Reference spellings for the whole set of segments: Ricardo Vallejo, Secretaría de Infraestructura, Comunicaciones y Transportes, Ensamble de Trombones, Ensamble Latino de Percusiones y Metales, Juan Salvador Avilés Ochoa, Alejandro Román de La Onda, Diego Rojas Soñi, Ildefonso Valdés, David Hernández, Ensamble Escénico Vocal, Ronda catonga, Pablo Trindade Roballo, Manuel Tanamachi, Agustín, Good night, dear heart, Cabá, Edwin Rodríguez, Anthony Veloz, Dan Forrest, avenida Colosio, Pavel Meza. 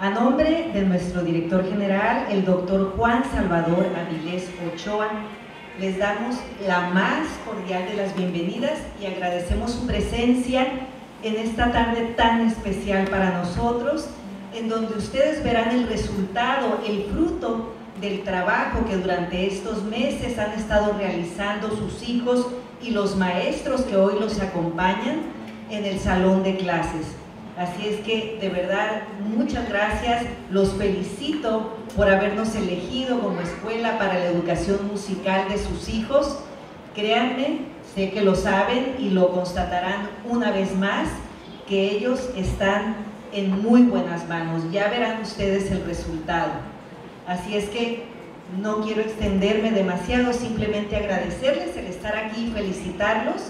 A nombre de nuestro director general, el doctor Juan Salvador Avilés Ochoa, les damos la más cordial de las bienvenidas y agradecemos su presencia en esta tarde tan especial para nosotros, en donde ustedes verán el resultado, el fruto del trabajo que durante estos meses han estado realizando sus hijos y los maestros que hoy los acompañan en el salón de clases. Así es que, de verdad, muchas gracias, los felicito por habernos elegido como escuela para la educación musical de sus hijos. Créanme, sé que lo saben y lo constatarán una vez más, que ellos están en muy buenas manos, ya verán ustedes el resultado. Así es que no quiero extenderme demasiado, simplemente agradecerles el estar aquí y felicitarlos,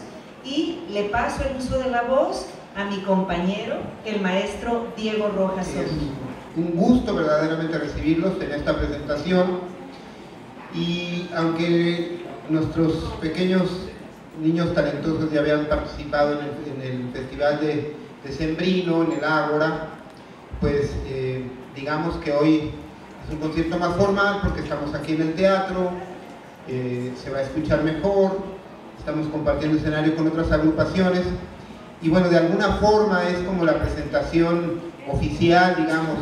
y le paso el uso de la voz a mi compañero, el maestro Diego Rojas Soñi. Un gusto verdaderamente recibirlos en esta presentación, y aunque nuestros pequeños niños talentosos ya habían participado en el Festival de Decembrino, en el Ágora, pues digamos que hoy es un concierto más formal porque estamos aquí en el teatro, se va a escuchar mejor, estamos compartiendo escenario con otras agrupaciones. Y bueno, de alguna forma es como la presentación oficial, digamos,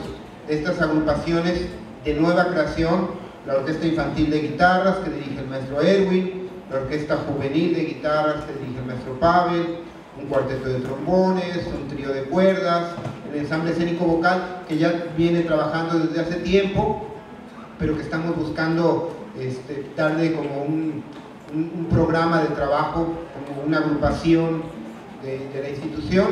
de estas agrupaciones de nueva creación: la Orquesta Infantil de Guitarras, que dirige el maestro Edwin; la Orquesta Juvenil de Guitarras, que dirige el maestro Pavel; un cuarteto de trombones, un trío de cuerdas; el ensamble escénico vocal, que ya viene trabajando desde hace tiempo, pero que estamos buscando darle como un programa de trabajo, como una agrupación de la institución.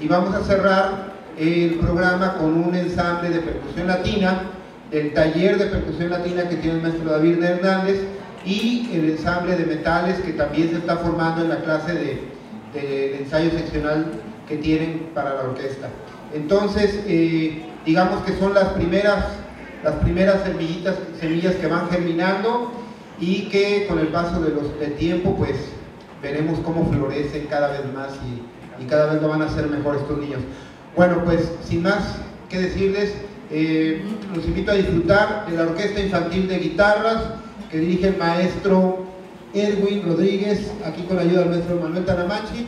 Y vamos a cerrar el programa con un ensamble de percusión latina del taller de percusión latina que tiene el maestro David Hernández, y el ensamble de metales que también se está formando en la clase de ensayo seccional que tienen para la orquesta. Entonces digamos que son las primeras semillas que van germinando, y que con el paso del tiempo pues veremos cómo florecen cada vez más, y cada vez lo van a hacer mejor estos niños. Bueno, pues sin más que decirles, los invito a disfrutar de la Orquesta Infantil de Guitarras, que dirige el maestro Edwin Rodríguez, aquí con la ayuda del maestro Manuel Tanamachi.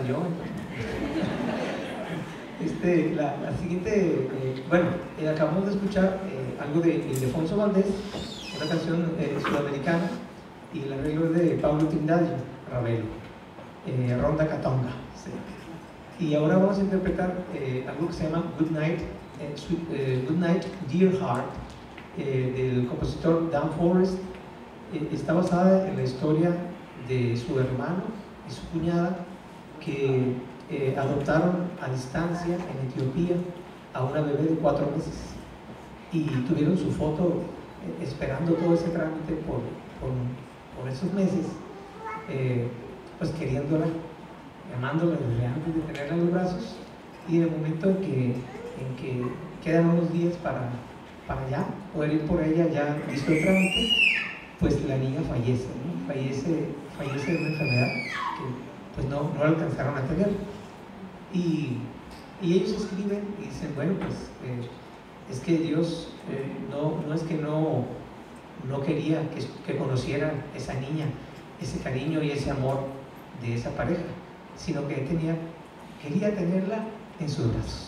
hablar yo. La siguiente, acabamos de escuchar algo de Ildefonso Valdés, una canción sudamericana, y el arreglo es de Pablo Trindade Roballo, Ronda Catonga. Sí. Y ahora vamos a interpretar algo que se llama Good Night, Good Night, Dear Heart, del compositor Dan Forrest. Está basada en la historia de su hermano y su cuñada que adoptaron a distancia en Etiopía a una bebé de 4 meses y tuvieron su foto esperando todo ese trámite por esos meses, pues queriéndola, amándola desde antes de tenerla en los brazos, y en el momento en que quedan unos días para ya poder ir por ella, ya listo el trámite, pues la niña fallece, ¿no? Fallece de una enfermedad que pues no alcanzaron a tener. Y ellos escriben y dicen, bueno, pues es que Dios no es que no quería que conociera esa niña, ese cariño y ese amor de esa pareja, sino que quería tenerla en sus brazos.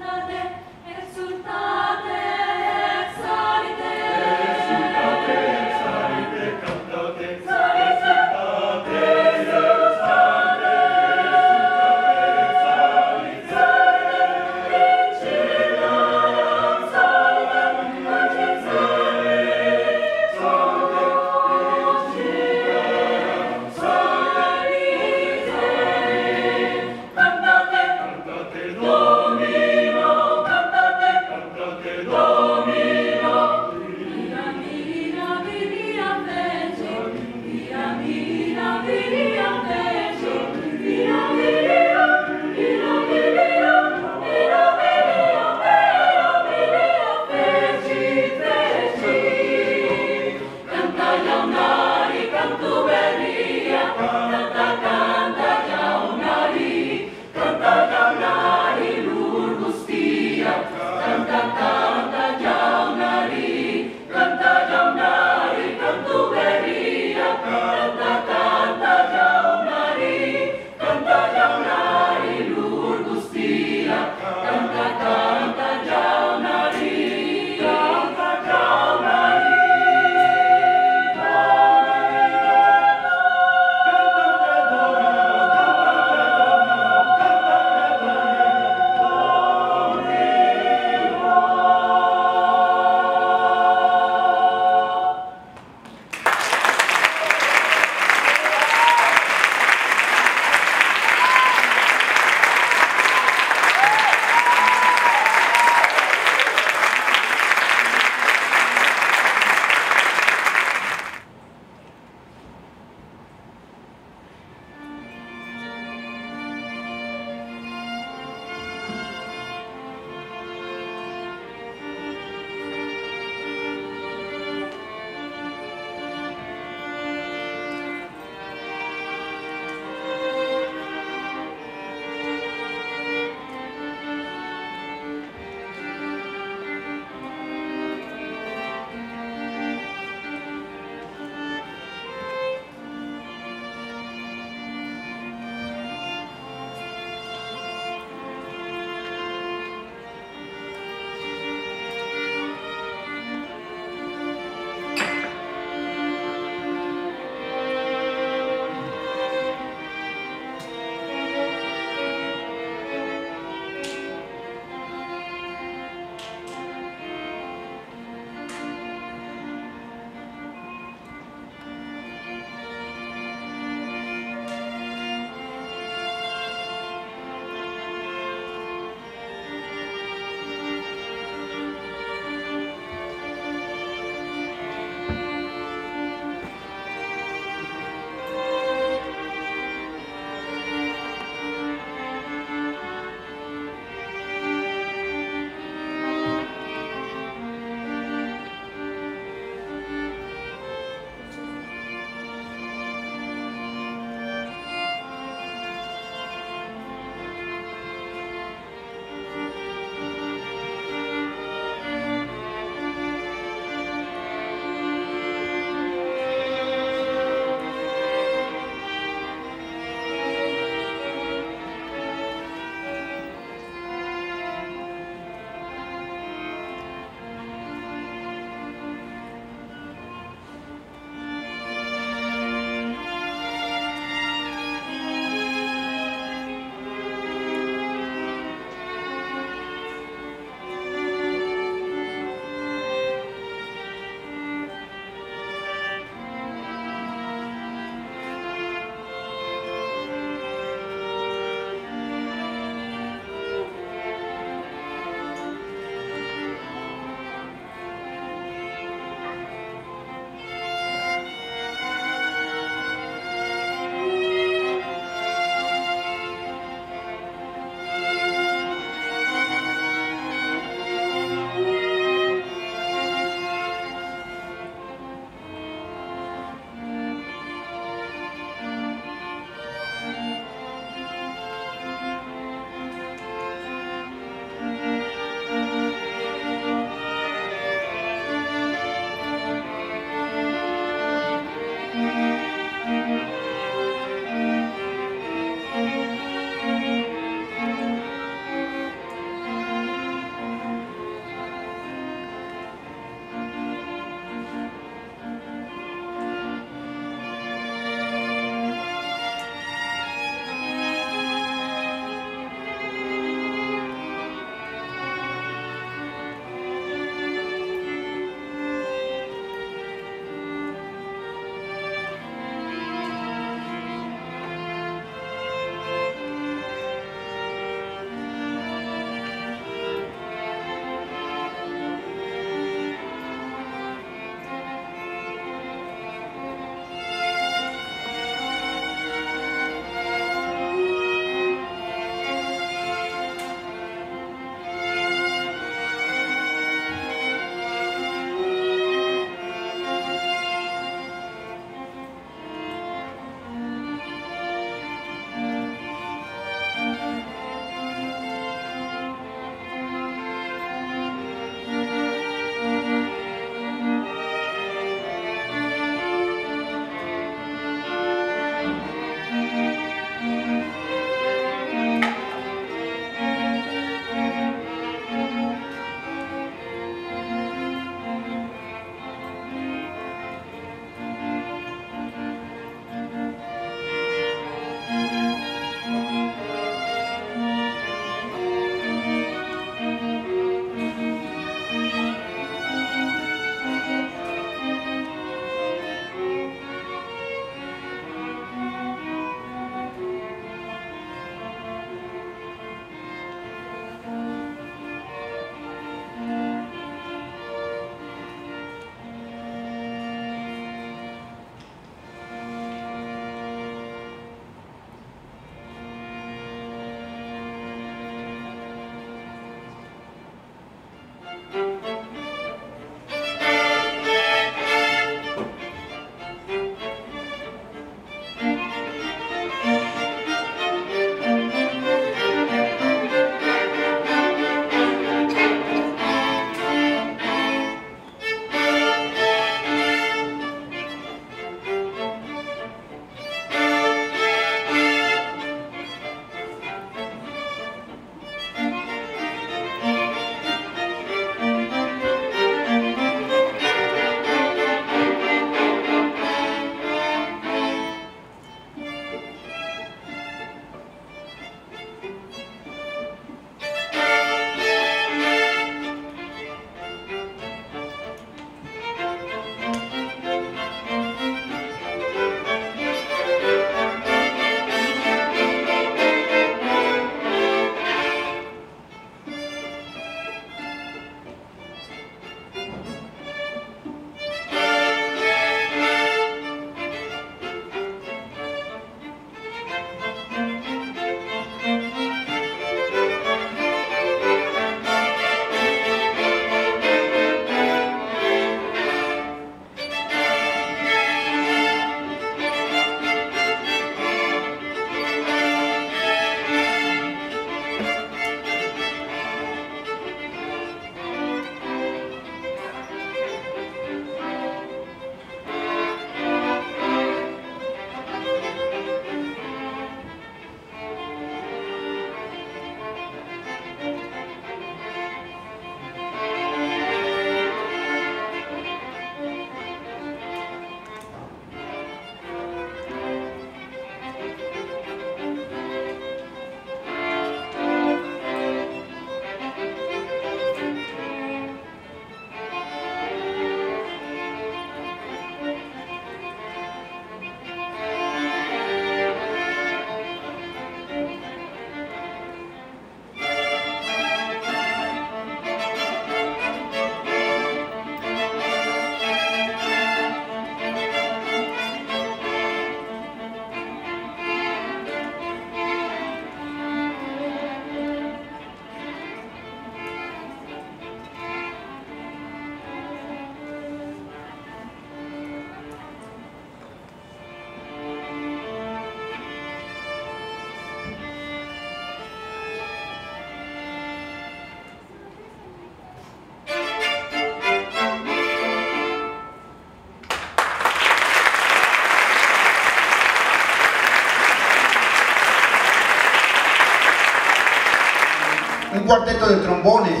cuarteto de trombones.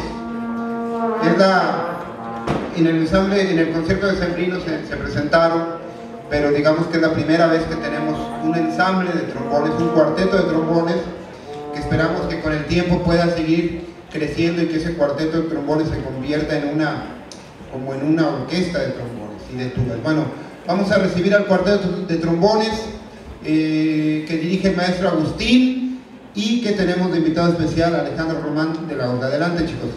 Es en el ensamble, en el concierto de Sembrino se presentaron, pero digamos que es la primera vez que tenemos un ensamble de trombones, un cuarteto de trombones, que esperamos que con el tiempo pueda seguir creciendo y que ese cuarteto de trombones se convierta en una orquesta de trombones y de tubas. Bueno, vamos a recibir al cuarteto de trombones que dirige el maestro Agustín y que tenemos de invitado especial a Alejandro Román de La Onda. Adelante, chicos.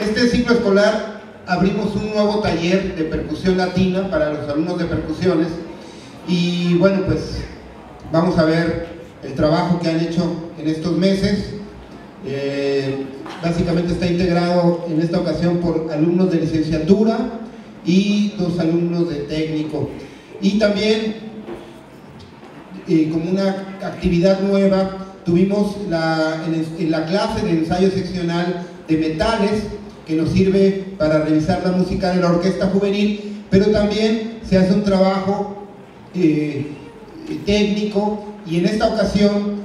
Este ciclo escolar abrimos un nuevo taller de percusión latina para los alumnos de percusiones y bueno, pues vamos a ver el trabajo que han hecho en estos meses. Básicamente está integrado en esta ocasión por alumnos de licenciatura y dos alumnos de técnico, y también como una actividad nueva tuvimos en la clase de ensayo seccional de metales, que nos sirve para revisar la música de la orquesta juvenil, pero también se hace un trabajo técnico, y en esta ocasión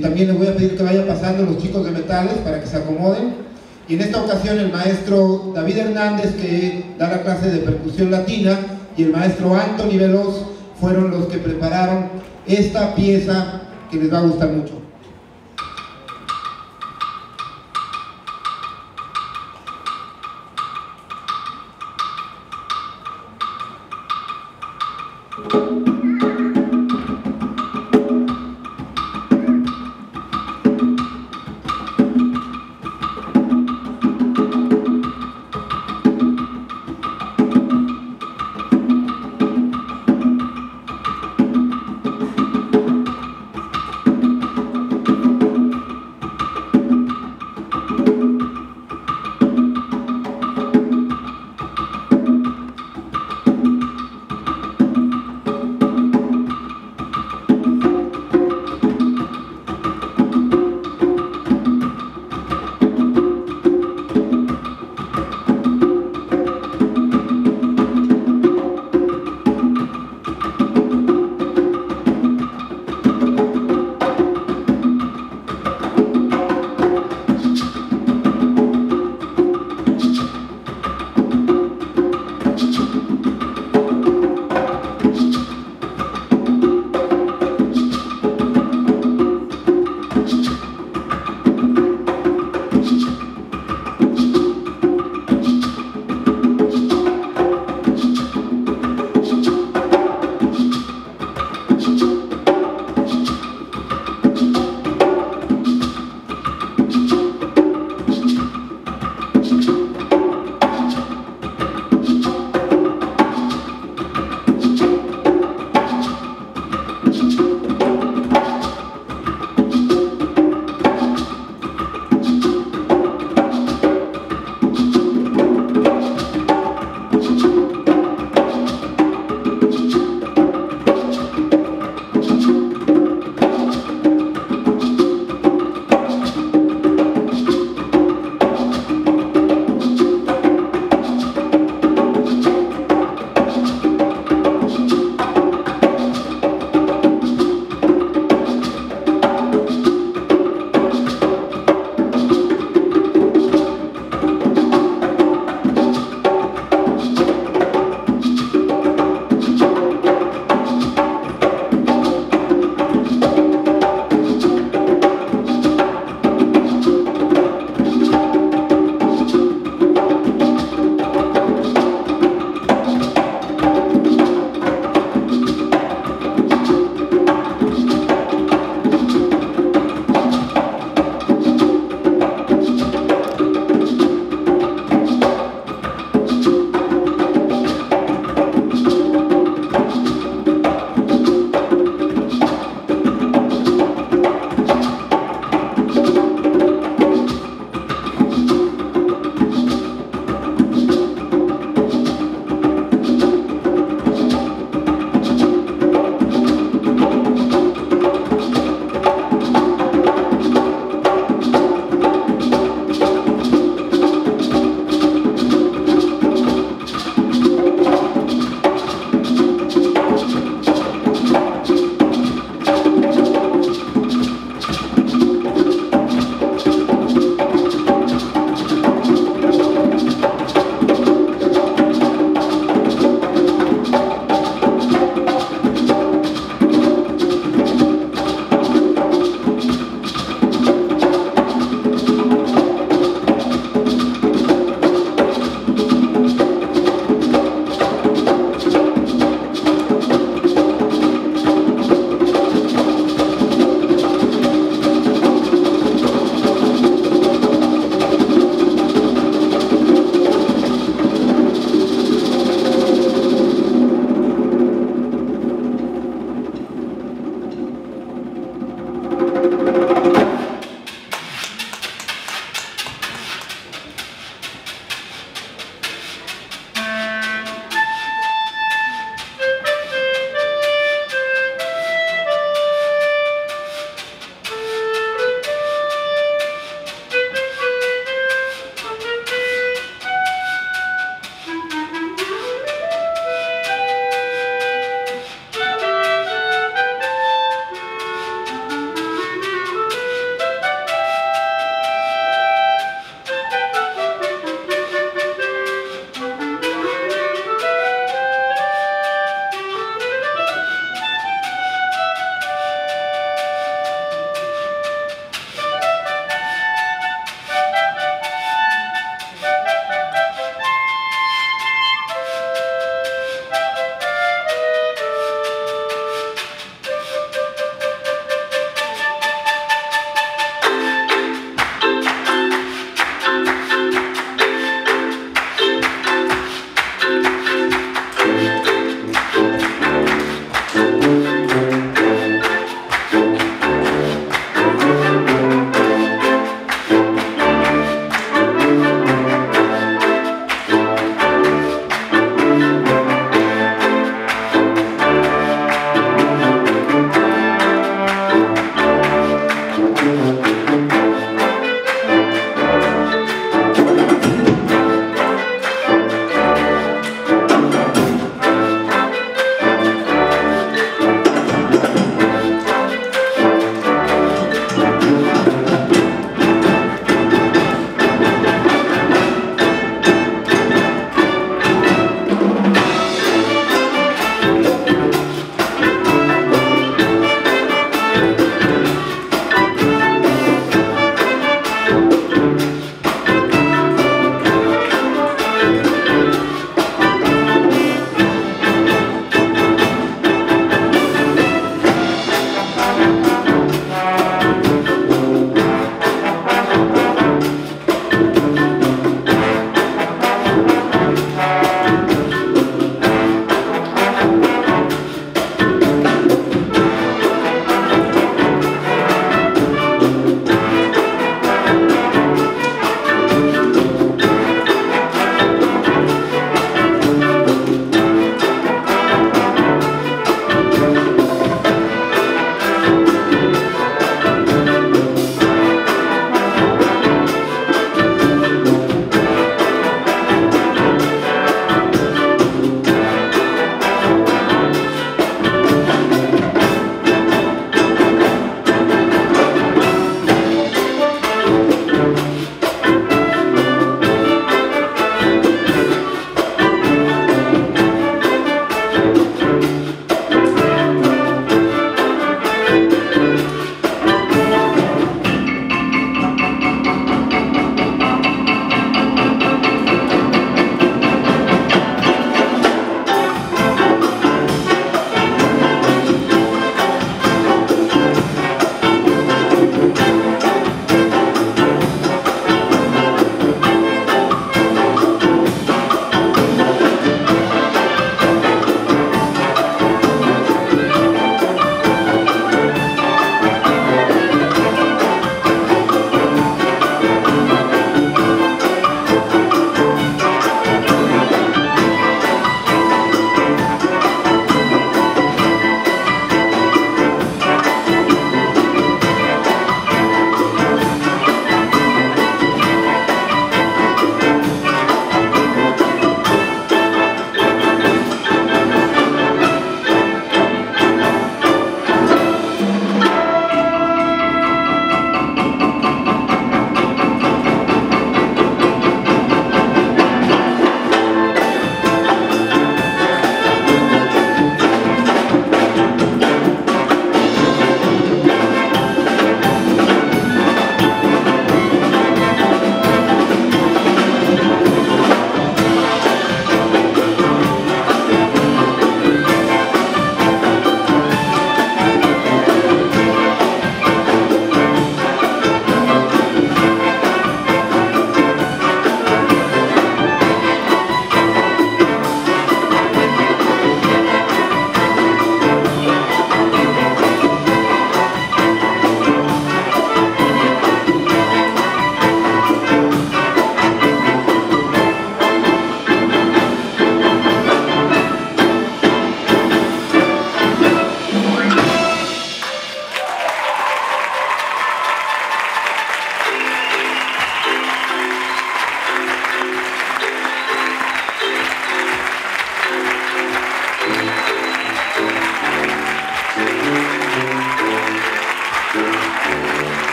también les voy a pedir que vayan pasando los chicos de metales para que se acomoden. Y en esta ocasión el maestro David Hernández, que da la clase de percusión latina, y el maestro Anthony Veloz fueron los que prepararon esta pieza que les va a gustar mucho.